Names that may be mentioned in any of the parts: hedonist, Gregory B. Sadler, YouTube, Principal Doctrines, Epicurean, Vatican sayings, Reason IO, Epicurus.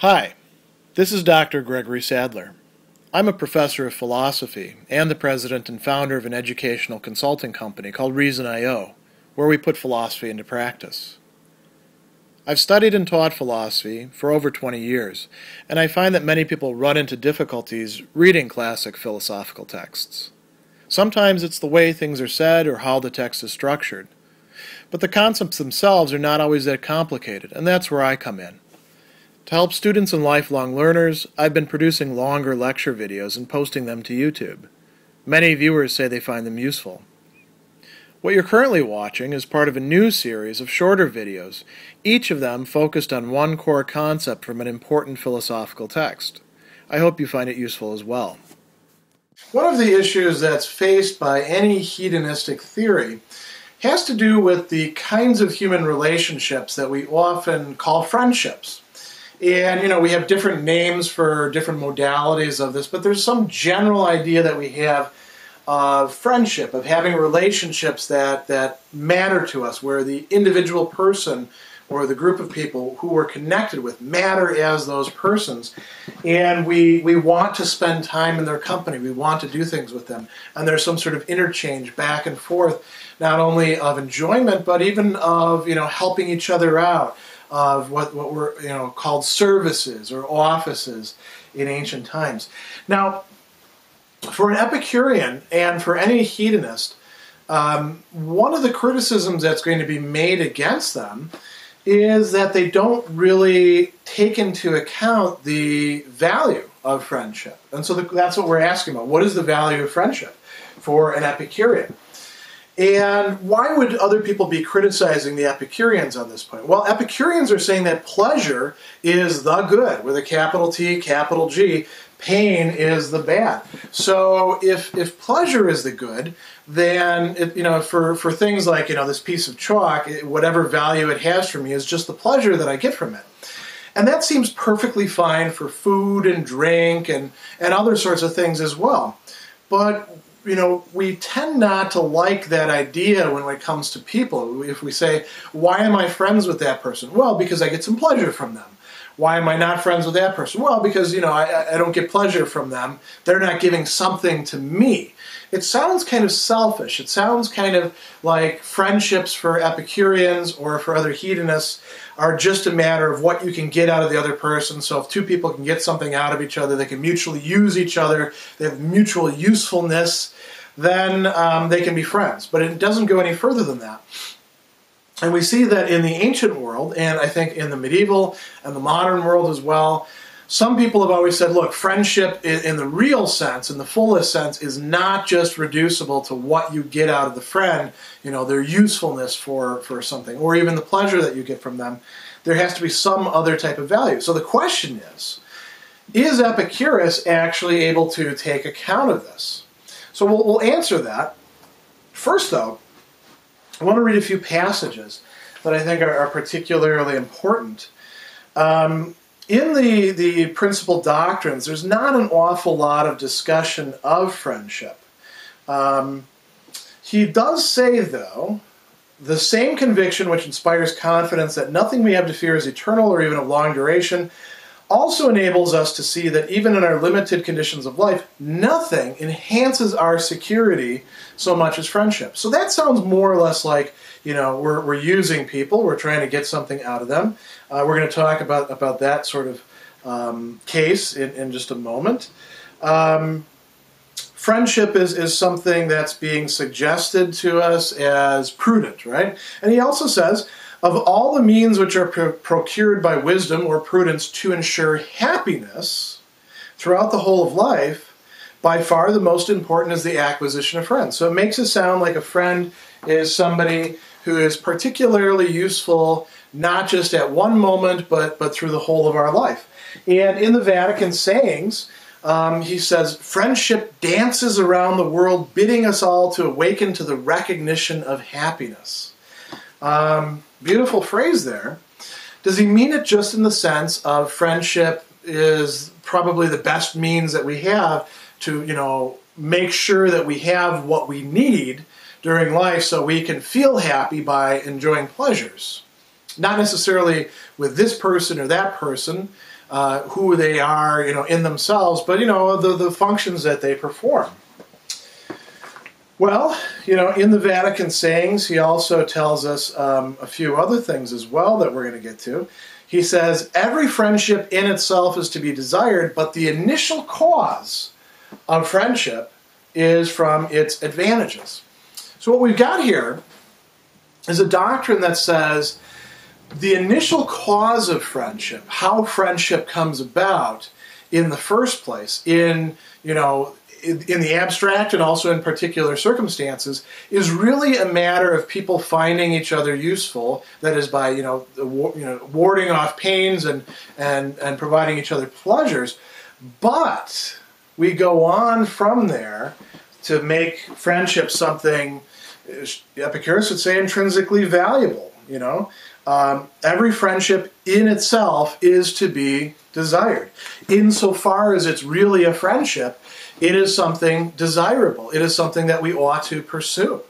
Hi, this is Dr. Gregory Sadler. I'm a professor of philosophy and the president and founder of an educational consulting company called Reason IO, where we put philosophy into practice. I've studied and taught philosophy for over 20 years, and I find that many people run into difficulties reading classic philosophical texts. Sometimes it's the way things are said or how the text is structured, but the concepts themselves are not always that complicated, and that's where I come in. To help students and lifelong learners, I've been producing longer lecture videos and posting them to YouTube. Many viewers say they find them useful. What you're currently watching is part of a new series of shorter videos, each of them focused on one core concept from an important philosophical text. I hope you find it useful as well. One of the issues that's faced by any hedonistic theory has to do with the kinds of human relationships that we often call friendships. And, we have different names for different modalities of this, but there's some general idea that we have of friendship, of having relationships that matter to us, where the individual person or the group of people who we're connected with matter as those persons. And we want to spend time in their company. We want to do things with them. And there's some sort of interchange back and forth, not only of enjoyment, but even of, helping each other out, of what were called services or offices in ancient times. Now, for an Epicurean and for any hedonist, one of the criticisms that's going to be made against them is that they don't really take into account the value of friendship. And so that's what we're asking about. What is the value of friendship for an Epicurean? And why would other people be criticizing the Epicureans on this point? Well, Epicureans are saying that pleasure is the good, with a capital T, capital G. Pain is the bad. So if pleasure is the good, then, for things like, this piece of chalk, whatever value it has for me is just the pleasure that I get from it. And that seems perfectly fine for food and drink and other sorts of things as well. But we tend not to like that idea when it comes to people. If we say, why am I friends with that person? Well, because I get some pleasure from them. Why am I not friends with that person? Well, because, I don't get pleasure from them. They're not giving something to me. It sounds kind of selfish. It sounds kind of like friendships for Epicureans or for other hedonists are just a matter of what you can get out of the other person. So if two people can get something out of each other, they can mutually use each other, they have mutual usefulness, then they can be friends. But it doesn't go any further than that. And we see that in the ancient world, and I think in the medieval and the modern world as well, some people have always said, look, friendship in the real sense, in the fullest sense, is not just reducible to what you get out of the friend, their usefulness for something, or even the pleasure that you get from them. There has to be some other type of value. So the question is Epicurus actually able to take account of this? So we'll answer that. First, though, I want to read a few passages that I think are particularly important. In the principal doctrines, there's not an awful lot of discussion of friendship. He does say, though, the same conviction which inspires confidence that nothing we have to fear is eternal or even of long duration also enables us to see that even in our limited conditions of life, nothing enhances our security so much as friendship. So that sounds more or less like, we're using people, we're trying to get something out of them. We're going to talk about that sort of case in just a moment. Friendship is something that's being suggested to us as prudent, right? And he also says, of all the means which are procured by wisdom or prudence to ensure happiness throughout the whole of life, by far the most important is the acquisition of friends. So it makes it sound like a friend is somebody who is particularly useful, not just at one moment, but through the whole of our life. And in the Vatican sayings, he says, friendship dances around the world, bidding us all to awaken to the recognition of happiness. Beautiful phrase there. Does he mean it just in the sense of friendship is probably the best means that we have to, make sure that we have what we need during life so we can feel happy by enjoying pleasures? Not necessarily with this person or that person, who they are, in themselves, but, the functions that they perform. Well, in the Vatican sayings, he also tells us a few other things as well that we're going to get to. He says, every friendship in itself is to be desired, but the initial cause of friendship is from its advantages. So what we've got here is a doctrine that says the initial cause of friendship, how friendship comes about in the first place, in the abstract and also in particular circumstances, is really a matter of people finding each other useful. That is by warding off pains and providing each other pleasures. But we go on from there to make friendship something, Epicurus would say, intrinsically valuable. Every friendship in itself is to be desired. Insofar as it's really a friendship, it is something desirable. It is something that we ought to pursue.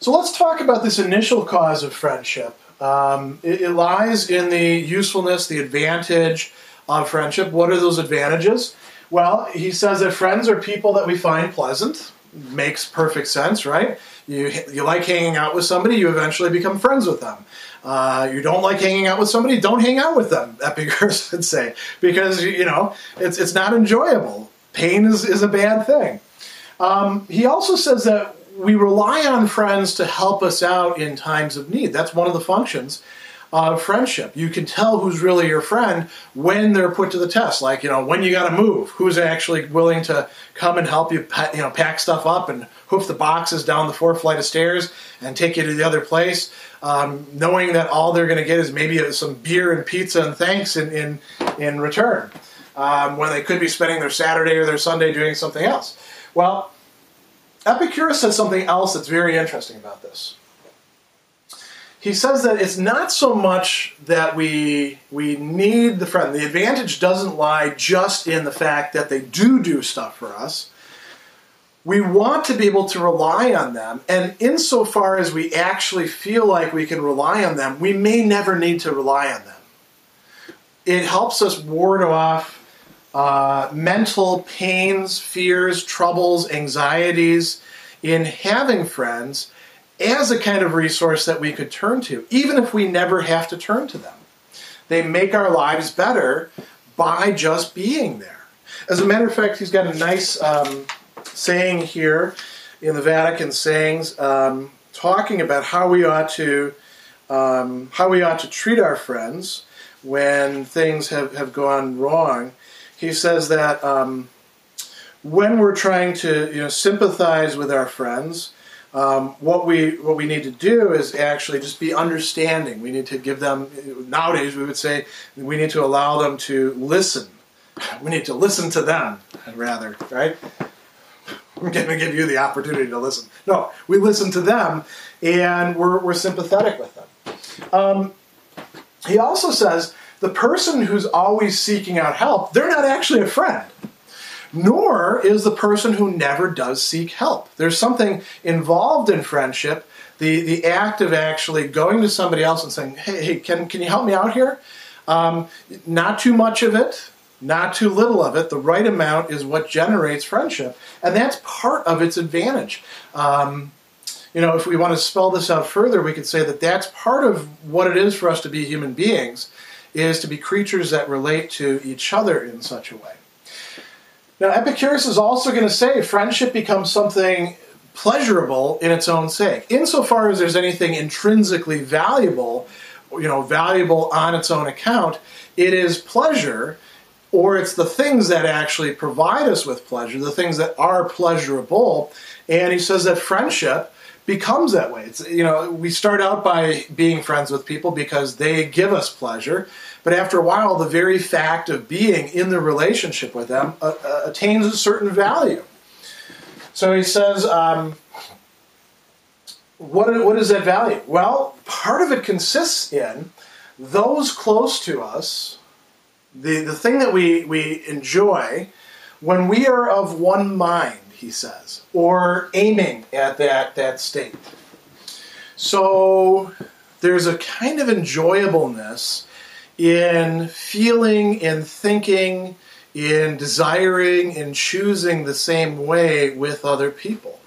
So let's talk about this initial cause of friendship. It lies in the usefulness, the advantage of friendship. What are those advantages? Well, he says that friends are people that we find pleasant. Makes perfect sense, right? You like hanging out with somebody, you eventually become friends with them. You don't like hanging out with somebody, don't hang out with them, Epicurus would say, because, it's not enjoyable. Pain is a bad thing. He also says that we rely on friends to help us out in times of need. That's one of the functions of friendship. You can tell who's really your friend when they're put to the test. Like, when you got to move, who's actually willing to come and help you, pack stuff up and hoof the boxes down the 4th flight of stairs and take you to the other place, knowing that all they're going to get is maybe some beer and pizza and thanks in return. When they could be spending their Saturday or their Sunday doing something else. Well, Epicurus says something else that's very interesting about this. He says that it's not so much that we need the friend. The advantage doesn't lie just in the fact that they do stuff for us. We want to be able to rely on them, and insofar as we actually feel like we can rely on them, we may never need to rely on them. It helps us ward off mental pains, fears, troubles, anxieties in having friends as a kind of resource that we could turn to, even if we never have to turn to them. They make our lives better by just being there. As a matter of fact, he's got a nice saying here in the Vatican sayings talking about how we ought to treat our friends when things have gone wrong. He says that when we're trying to sympathize with our friends, what we need to do is actually just be understanding. We need to give them, nowadays we would say, we need to allow them to listen. We need to listen to them, rather, right? I'm going to give you the opportunity to listen. No, we listen to them and we're sympathetic with them. He also says the person who's always seeking out help, they're not actually a friend. Nor is the person who never does seek help. There's something involved in friendship, the act of actually going to somebody else and saying, hey can you help me out here? Not too much of it, not too little of it. The right amount is what generates friendship, and that's part of its advantage. If we want to spell this out further, we could say that that's part of what it is for us to be human beings, is to be creatures that relate to each other in such a way. Now, Epicurus is also going to say friendship becomes something pleasurable in its own sake. Insofar as there's anything intrinsically valuable, valuable on its own account, it is pleasure, or it's the things that actually provide us with pleasure, the things that are pleasurable. And he says that friendship becomes that way. It's, we start out by being friends with people because they give us pleasure, but after a while, the very fact of being in the relationship with them attains a certain value. So he says, what is that value? Well, part of it consists in those close to us, the thing that we enjoy when we are of one mind, he says, or aiming at that state. So there's a kind of enjoyableness in feeling, in thinking, in desiring, in choosing the same way with other people.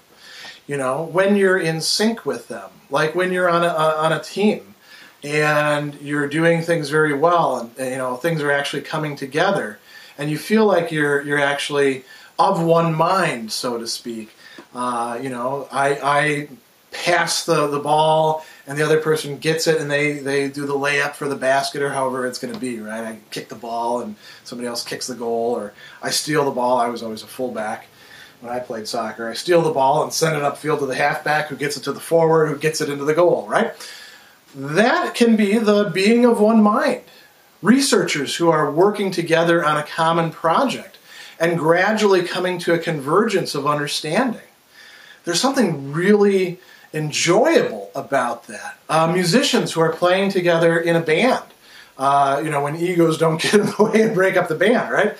You know, when you're in sync with them, like when you're on a team and you're doing things very well, and you know things are actually coming together, and you feel like you're actually of one mind, so to speak. You know, I pass the ball, and the other person gets it, and they do the layup for the basket, or however it's going to be, right? I kick the ball, and somebody else kicks the goal, or I steal the ball. I was always a fullback when I played soccer. I steal the ball and send it upfield to the halfback, who gets it to the forward, who gets it into the goal, right? That can be the being of one mind. Researchers who are working together on a common project and gradually coming to a convergence of understanding. There's something really enjoyable about that. Musicians who are playing together in a band, you know, when egos don't get in the way and break up the band, right?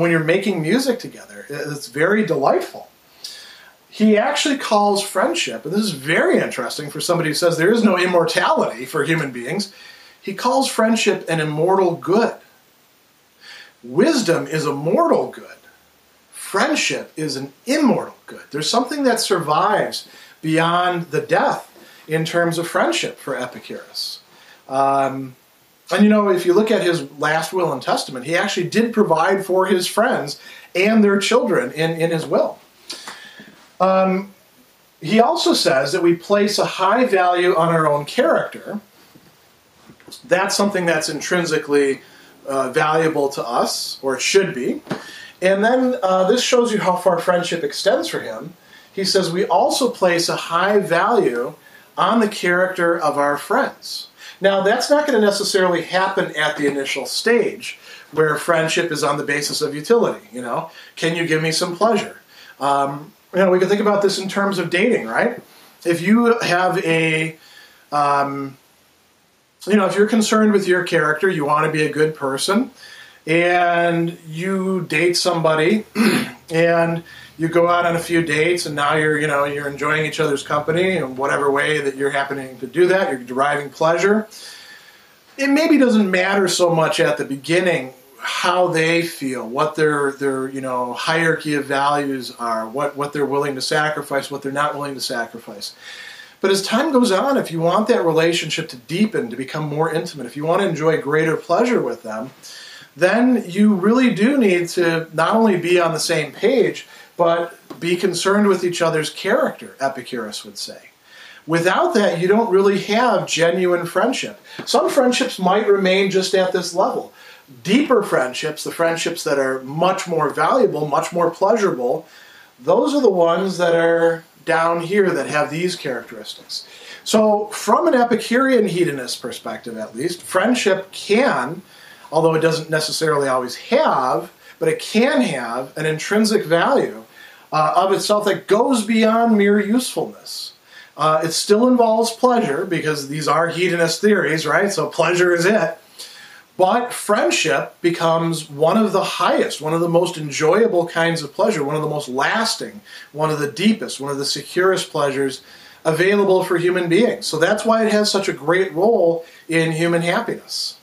When you're making music together, it's very delightful. He actually calls friendship, and this is very interesting for somebody who says there is no immortality for human beings, he calls friendship an immortal good. Wisdom is a mortal good. Friendship is an immortal good. There's something that survives beyond the death in terms of friendship for Epicurus. And you know, if you look at his last will and testament, he actually did provide for his friends and their children in his will. He also says that we place a high value on our own character. That's something that's intrinsically valuable to us, or it should be. And then this shows you how far friendship extends for him. He says we also place a high value on the character of our friends. Now, that's not going to necessarily happen at the initial stage where friendship is on the basis of utility, you know. Can you give me some pleasure? You know, we can think about this in terms of dating, right? If you have a, you know, if you're concerned with your character, you want to be a good person, and you date somebody, and you go out on a few dates, and now you're, you know, you're enjoying each other's company in whatever way that you're happening to do that. You're deriving pleasure. It maybe doesn't matter so much at the beginning how they feel, what their you know, hierarchy of values are, what they're willing to sacrifice, what they're not willing to sacrifice. But as time goes on, if you want that relationship to deepen, to become more intimate, if you want to enjoy greater pleasure with them, then you really do need to not only be on the same page, but be concerned with each other's character, Epicurus would say. Without that, you don't really have genuine friendship. Some friendships might remain just at this level. Deeper friendships, the friendships that are much more valuable, much more pleasurable, those are the ones that are down here that have these characteristics. So from an Epicurean hedonist perspective, at least, friendship can, although it doesn't necessarily always have, but it can have an intrinsic value of itself that goes beyond mere usefulness. It still involves pleasure, because these are hedonist theories, right? So pleasure is it. But friendship becomes one of the highest, one of the most enjoyable kinds of pleasure, one of the most lasting, one of the deepest, one of the securest pleasures available for human beings. So that's why it has such a great role in human happiness.